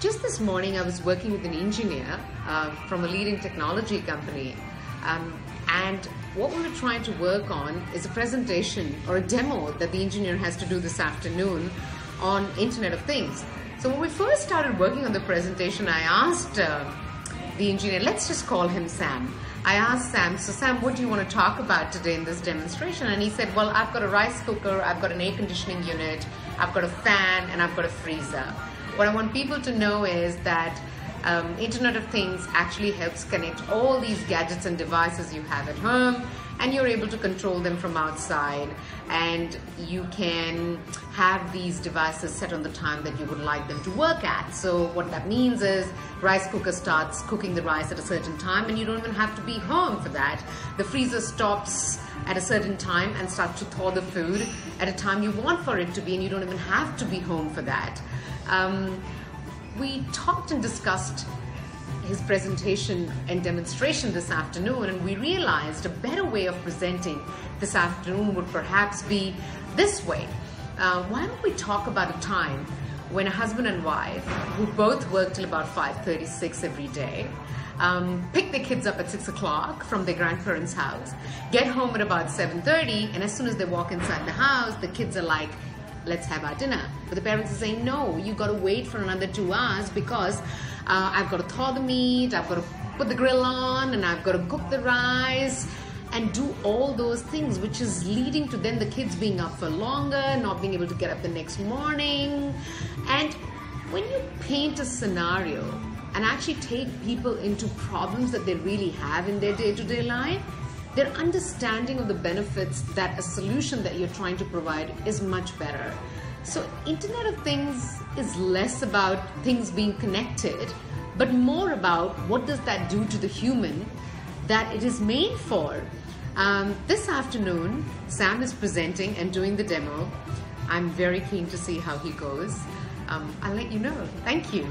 Just this morning, I was working with an engineer from a leading technology company, and what we were trying to work on is a presentation or a demo that the engineer has to do this afternoon on Internet of Things. So when we first started working on the presentation, I asked the engineer, let's just call him Sam. I asked Sam, so Sam, what do you want to talk about today in this demonstration? And he said, well, I've got a rice cooker, I've got an air conditioning unit, I've got a fan, and I've got a freezer. What I want people to know is that Internet of Things actually helps connect all these gadgets and devices you have at home, and you're able to control them from outside, and you can have these devices set on the time that you would like them to work at. So what that means is rice cooker starts cooking the rice at a certain time and you don't even have to be home for that. The freezer stops at a certain time and starts to thaw the food at a time you want for it to be, and you don't even have to be home for that. We talked and discussed his presentation and demonstration this afternoon, and we realized a better way of presenting this afternoon would perhaps be this way. Why don't we talk about a time when a husband and wife who both work till about 5:36 every day, pick their kids up at 6 o'clock from their grandparents' house, get home at about 7:30, and as soon as they walk inside the house, the kids are like, let's have our dinner. But the parents are saying, no, you got to wait for another 2 hours because I've got to thaw the meat, I've got to put the grill on, and I've got to cook the rice and do all those things, which is leading to then the kids being up for longer, not being able to get up the next morning. And when you paint a scenario and actually take people into problems that they really have in their day-to-day life, their understanding of the benefits that a solution that you're trying to provide is much better. So Internet of Things is less about things being connected, but more about what does that do to the human that it is made for. This afternoon, Sam is presenting and doing the demo. I'm very keen to see how he goes. I'll let you know. Thank you.